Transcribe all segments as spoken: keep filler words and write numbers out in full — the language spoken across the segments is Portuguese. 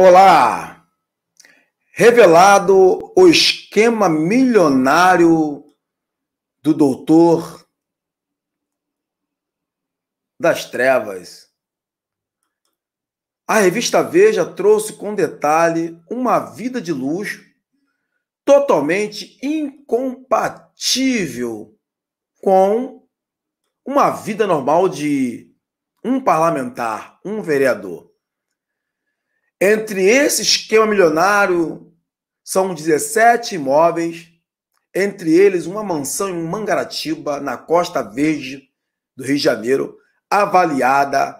Olá! Revelado o esquema milionário do doutor das trevas. A revista Veja trouxe com detalhe uma vida de luxo totalmente incompatível com uma vida normal de um parlamentar, um vereador. Entre esse esquema milionário, são dezessete imóveis, entre eles uma mansão em Mangaratiba, na Costa Verde do Rio de Janeiro, avaliada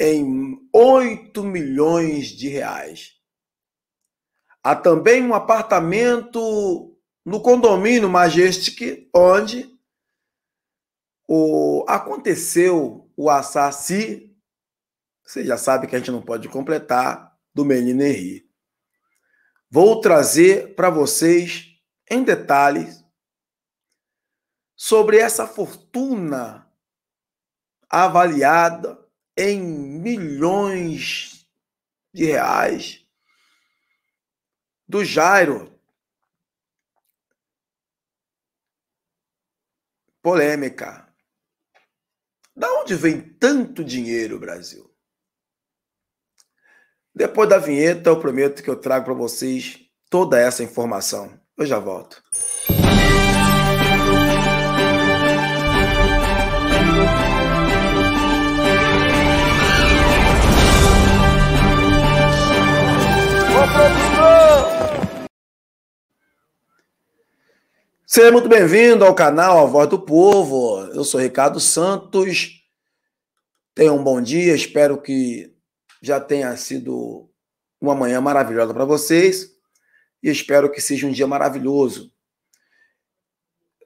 em oito milhões de reais. Há também um apartamento no condomínio Majestic, onde o, aconteceu o assassinato. Você já sabe que a gente não pode completar. Do menino Henry. Vou trazer para vocês em detalhes sobre essa fortuna avaliada em milhões de reais do Jairo. Polêmica. Da onde vem tanto dinheiro, Brasil? Depois da vinheta, eu prometo que eu trago para vocês toda essa informação. Eu já volto. Seja muito bem-vindo ao canal A Voz do Povo. Eu sou Ricardo Santos. Tenha um bom dia, espero que já tenha sido uma manhã maravilhosa para vocês e espero que seja um dia maravilhoso.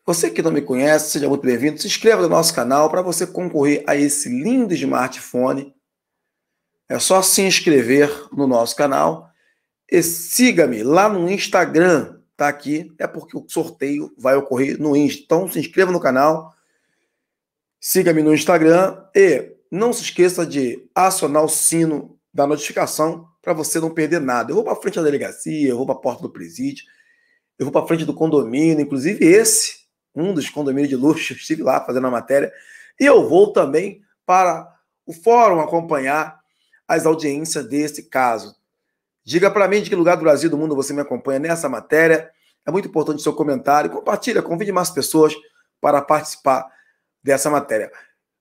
Você que não me conhece, seja muito bem-vindo. Se inscreva no nosso canal para você concorrer a esse lindo smartphone. É só se inscrever no nosso canal e siga-me lá no Instagram. Tá aqui, é porque o sorteio vai ocorrer no Insta. Então se inscreva no canal, siga-me no Instagram e não se esqueça de acionar o sino da notificação para você não perder nada. Eu vou para frente da delegacia, eu vou para a porta do presídio, eu vou para frente do condomínio, inclusive esse, um dos condomínios de luxo, estive lá fazendo a matéria, e eu vou também para o fórum acompanhar as audiências desse caso. Diga para mim de que lugar do Brasil, do mundo você me acompanha nessa matéria. É muito importante o seu comentário. Compartilha, convide mais pessoas para participar dessa matéria.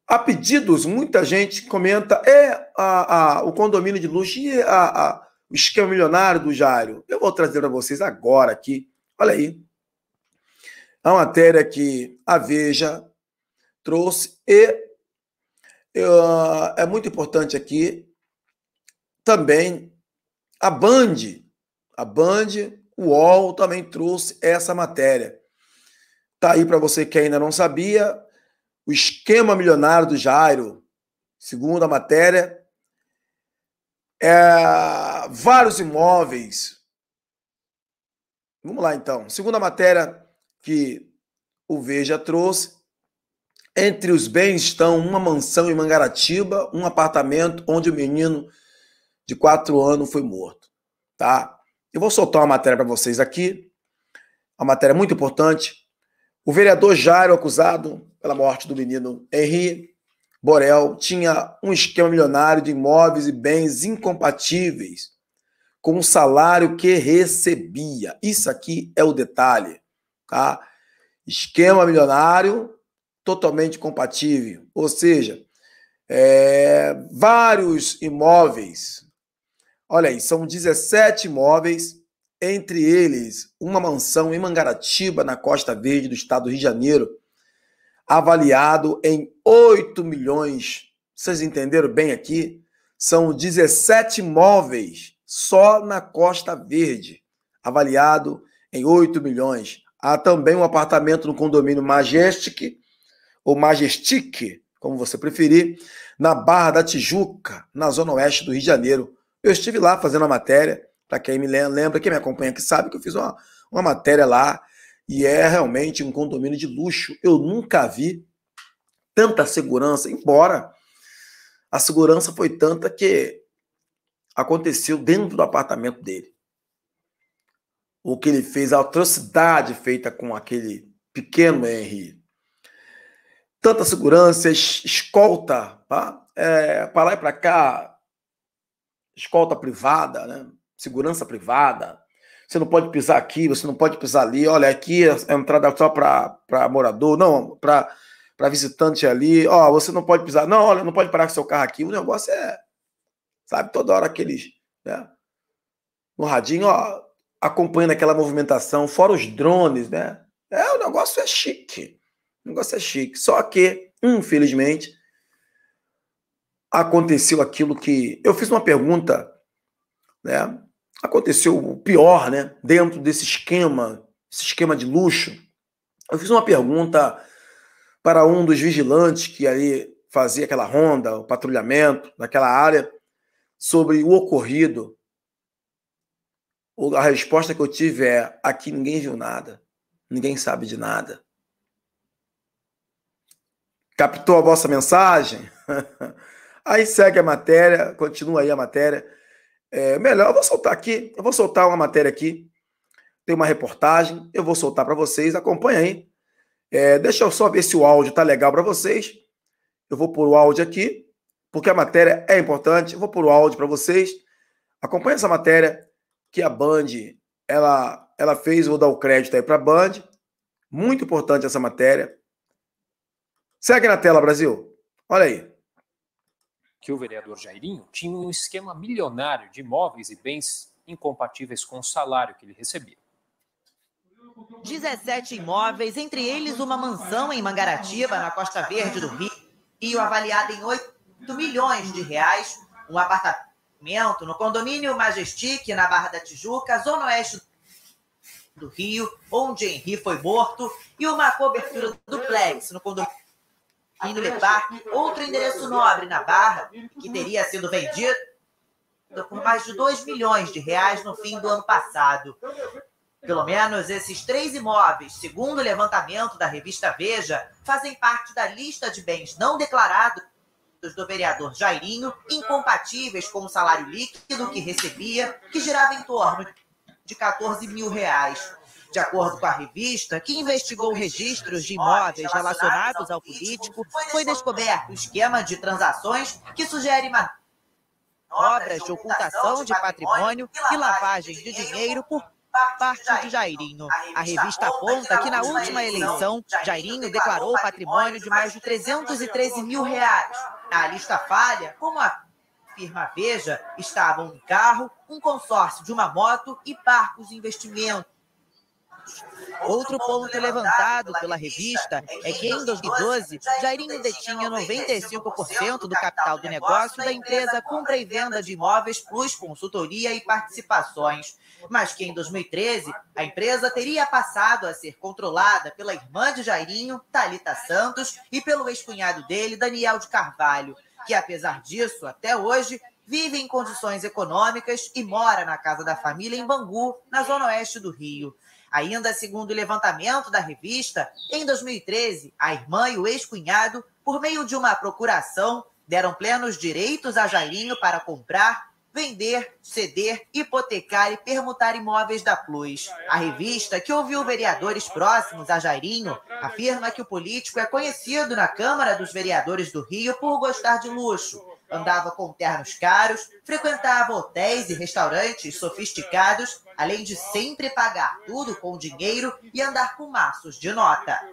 Há pedidos, muita gente comenta, é a, a, o condomínio de luxo e a, a, o esquema milionário do Jairo. Eu vou trazer para vocês agora aqui, olha aí, a matéria que a Veja trouxe e uh, é muito importante aqui também a Band, a Band, o U O L também trouxe essa matéria. Tá aí para você que ainda não sabia, o esquema milionário do Jairo, segundo a matéria, é vários imóveis. Vamos lá, então. Segundo a matéria que o Veja trouxe, entre os bens estão uma mansão em Mangaratiba, um apartamento onde o menino de quatro anos foi morto. Tá? Eu vou soltar uma matéria para vocês aqui, uma matéria muito importante. O vereador Jairo, acusado pela morte do menino Henry Borel, tinha um esquema milionário de imóveis e bens incompatíveis com o salário que recebia. Isso aqui é o detalhe. Tá? Esquema milionário totalmente compatível. Ou seja, é, vários imóveis. Olha aí, são dezessete imóveis. Entre eles, uma mansão em Mangaratiba, na Costa Verde do estado do Rio de Janeiro, avaliado em oito milhões. Vocês entenderam bem aqui? São dezessete imóveis só na Costa Verde, avaliado em oito milhões. Há também um apartamento no condomínio Majestic, ou Majestic, como você preferir, na Barra da Tijuca, na zona oeste do Rio de Janeiro. Eu estive lá fazendo a matéria. Para quem me lembra, quem me acompanha aqui sabe que eu fiz uma, uma matéria lá e é realmente um condomínio de luxo. Eu nunca vi tanta segurança, embora a segurança foi tanta que aconteceu dentro do apartamento dele. O que ele fez, a atrocidade feita com aquele pequeno Henry. Tanta segurança, escolta, tá? É, para lá e para cá, escolta privada, né? Segurança privada. Você não pode pisar aqui, você não pode pisar ali. Olha, aqui é a entrada só para morador, não, para visitante ali. Ó, você não pode pisar. Não, olha, não pode parar com seu carro aqui. O negócio é, sabe, toda hora aqueles, né? No radinho, ó, acompanhando aquela movimentação, fora os drones, né? É, o negócio é chique. O negócio é chique. Só que, infelizmente, aconteceu aquilo que... Eu fiz uma pergunta, né? Aconteceu o pior, né? Dentro desse esquema, esse esquema de luxo. Eu fiz uma pergunta para um dos vigilantes que ali fazia aquela ronda, o patrulhamento naquela área, sobre o ocorrido. A resposta que eu tive é: aqui ninguém viu nada. Ninguém sabe de nada. Captou a vossa mensagem? Aí segue a matéria, continua aí a matéria. É, melhor, eu vou soltar aqui, eu vou soltar uma matéria aqui, tem uma reportagem, eu vou soltar para vocês, acompanha aí. É, deixa eu só ver se o áudio tá legal para vocês. Eu vou pôr o áudio aqui, porque a matéria é importante, eu vou pôr o áudio para vocês. Acompanha essa matéria que a Band, ela, ela fez, vou dar o crédito aí para a Band, muito importante essa matéria. Segue na tela, Brasil, olha aí. Que o vereador Jairinho tinha um esquema milionário de imóveis e bens incompatíveis com o salário que ele recebia. dezessete imóveis, entre eles uma mansão em Mangaratiba, na Costa Verde do Rio, e avaliada em oito milhões de reais, um apartamento no condomínio Majestic, na Barra da Tijuca, zona oeste do Rio, onde Henry foi morto, e uma cobertura duplex no condomínio e no Le Parque, outro endereço nobre na Barra, que teria sido vendido por mais de dois milhões de reais no fim do ano passado. Pelo menos esses três imóveis, segundo o levantamento da revista Veja, fazem parte da lista de bens não declarados do vereador Jairinho, incompatíveis com o salário líquido que recebia, que girava em torno de quatorze mil reais. De acordo com a revista, que investigou registros de imóveis relacionados ao político, foi descoberto um esquema de transações que sugere manobras de ocultação de patrimônio e lavagem de dinheiro por parte de Jairinho. A revista aponta que na última eleição, Jairinho declarou patrimônio de mais de trezentos e treze mil reais. Na lista falha, como a firma Veja, estavam um carro, um consórcio de uma moto e parcos de investimento. Outro ponto levantado pela revista é que, em dois mil e doze, Jairinho detinha noventa e cinco por cento do capital do negócio da empresa Compra e Venda de Imóveis Plus, Consultoria e Participações, mas que, em dois mil e treze, a empresa teria passado a ser controlada pela irmã de Jairinho, Talita Santos, e pelo ex-cunhado dele, Daniel de Carvalho, que, apesar disso, até hoje, vive em condições econômicas e mora na casa da família em Bangu, na zona oeste do Rio. Ainda segundo o levantamento da revista, em dois mil e treze, a irmã e o ex-cunhado, por meio de uma procuração, deram plenos direitos a Jairinho para comprar, vender, ceder, hipotecar e permutar imóveis da Plus. A revista, que ouviu vereadores próximos a Jairinho, afirma que o político é conhecido na Câmara dos Vereadores do Rio por gostar de luxo. Andava com ternos caros, frequentava hotéis e restaurantes sofisticados, além de sempre pagar tudo com dinheiro e andar com maços de nota.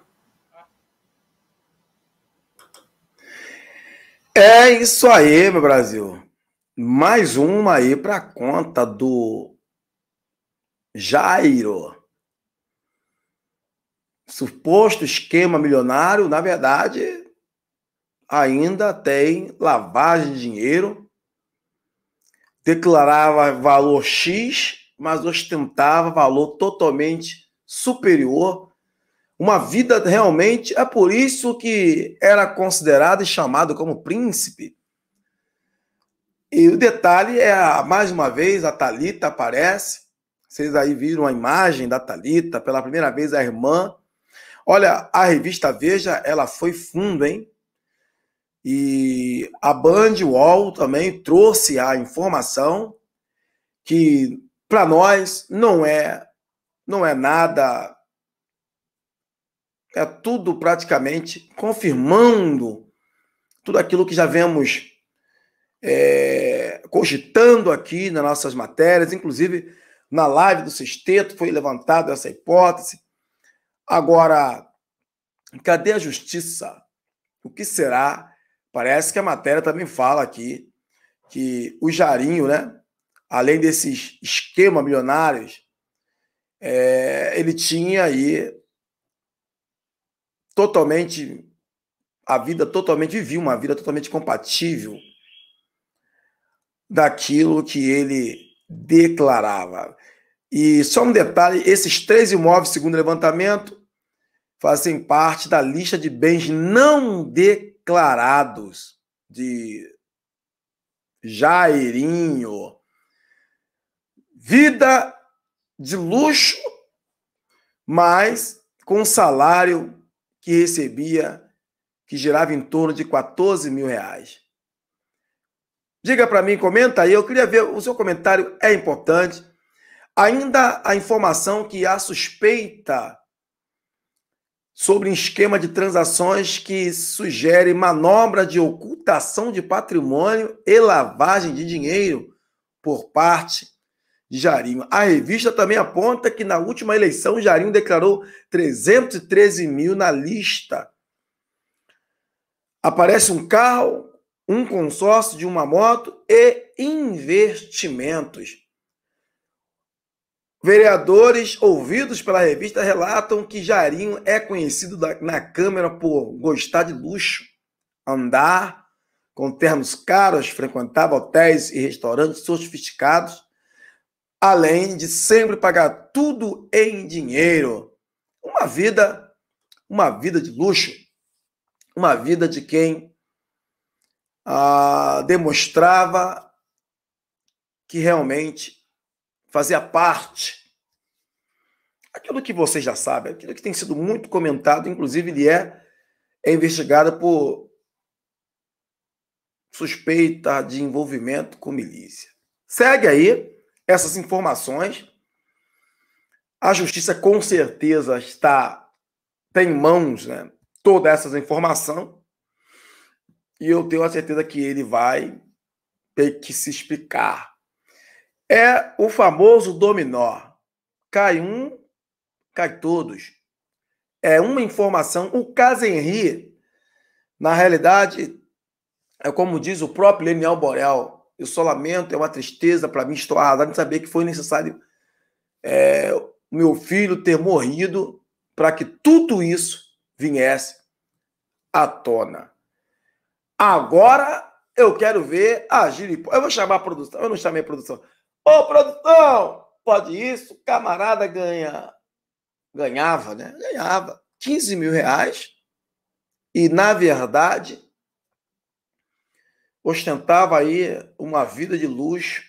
É isso aí, meu Brasil. Mais uma aí para conta do Jairo. Suposto esquema milionário, na verdade... ainda tem lavagem de dinheiro, declarava valor X, mas ostentava valor totalmente superior, uma vida realmente, é por isso que era considerado e chamado como príncipe. E o detalhe é, mais uma vez, a Talita aparece, vocês aí viram a imagem da Talita, pela primeira vez a irmã. Olha, a revista Veja, ela foi fundo, hein? E a Band, o U O L também trouxe a informação que para nós não é, não é nada, é tudo praticamente confirmando tudo aquilo que já vemos é, cogitando aqui nas nossas matérias, inclusive na live do Sexteto foi levantada essa hipótese. Agora, cadê a justiça? O que será? Parece que a matéria também fala aqui que o Jarinho, né, além desses esquemas milionários, é, ele tinha aí totalmente, a vida totalmente, vivia uma vida totalmente compatível daquilo que ele declarava. E só um detalhe, esses três imóveis, segundo o levantamento, fazem parte da lista de bens não declarados de Jairinho. Vida de luxo, mas com salário que recebia, que girava em torno de quatorze mil reais. Diga para mim, comenta aí, eu queria ver, o seu comentário é importante. Ainda a informação que há suspeita sobre um esquema de transações que sugere manobra de ocultação de patrimônio e lavagem de dinheiro por parte de Jarinho. A revista também aponta que na última eleição Jarinho declarou trezentos e treze mil na lista. Aparece um carro, um consórcio de uma moto e investimentos. Vereadores ouvidos pela revista relatam que Jarinho é conhecido na Câmara por gostar de luxo, andar com ternos caros, frequentava hotéis e restaurantes sofisticados, além de sempre pagar tudo em dinheiro. Uma vida, uma vida de luxo, uma vida de quem ah, demonstrava que realmente fazia parte. Aquilo que vocês já sabem, aquilo que tem sido muito comentado, inclusive ele é, é investigado por suspeita de envolvimento com milícia. Segue aí essas informações. A justiça com certeza está, tem em mãos, né, toda essa informação, e eu tenho a certeza que ele vai ter que se explicar. É o famoso dominó. Cai um, cai todos. É uma informação. O caso Henry, na realidade, é como diz o próprio Leniel Borel, eu só lamento, é uma tristeza para mim, estou arrasado de saber que foi necessário é, meu filho ter morrido para que tudo isso viesse à tona. Agora eu quero ver a giripoca. Eu vou chamar a produção. Eu não chamei a produção. Ô, produção, pode isso? Camarada ganha, ganhava, né? Ganhava quinze mil reais e, na verdade, ostentava aí uma vida de luxo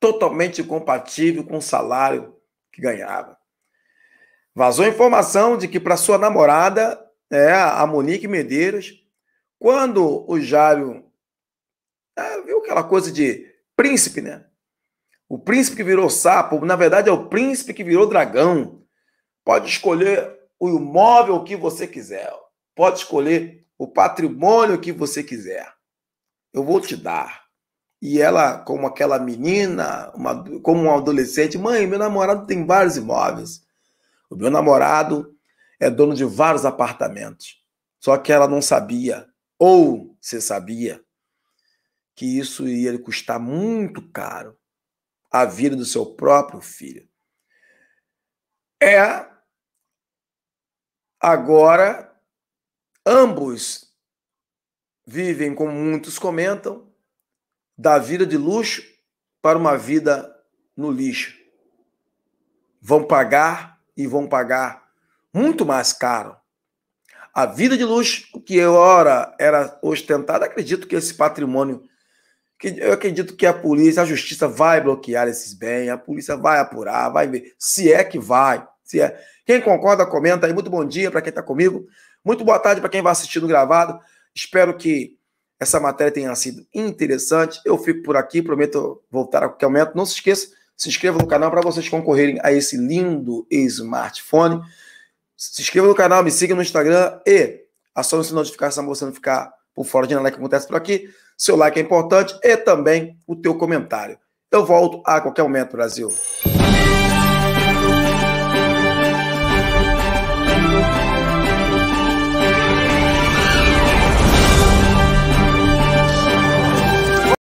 totalmente compatível com o salário que ganhava. Vazou informação de que para sua namorada, é, a Monique Medeiros, quando o Jairo é, viu aquela coisa de príncipe, né? O príncipe que virou sapo, na verdade, é o príncipe que virou dragão. Pode escolher o imóvel que você quiser. Pode escolher o patrimônio que você quiser. Eu vou te dar. E ela, como aquela menina, uma, como uma adolescente, mãe, meu namorado tem vários imóveis. O meu namorado é dono de vários apartamentos. Só que ela não sabia, ou se sabia, que isso ia custar muito caro. A vida do seu próprio filho. É, agora, ambos vivem, como muitos comentam, da vida de luxo para uma vida no lixo. Vão pagar e vão pagar muito mais caro. A vida de luxo, que ora era ostentada, acredito que esse patrimônio, eu acredito que a polícia, a justiça vai bloquear esses bens, a polícia vai apurar, vai ver, se é que vai. Se é. Quem concorda, comenta aí. Muito bom dia para quem está comigo. Muito boa tarde para quem vai assistindo gravado. Espero que Essa matéria tenha sido interessante. Eu fico por aqui, prometo voltar a qualquer momento. Não se esqueça, se inscreva no canal para vocês concorrerem a esse lindo smartphone. Se inscreva no canal, me siga no Instagram e acione o sininho de notificação para você não ficar por fora de nada que acontece por aqui. Seu like é importante e também o teu comentário. Eu volto a qualquer momento, Brasil.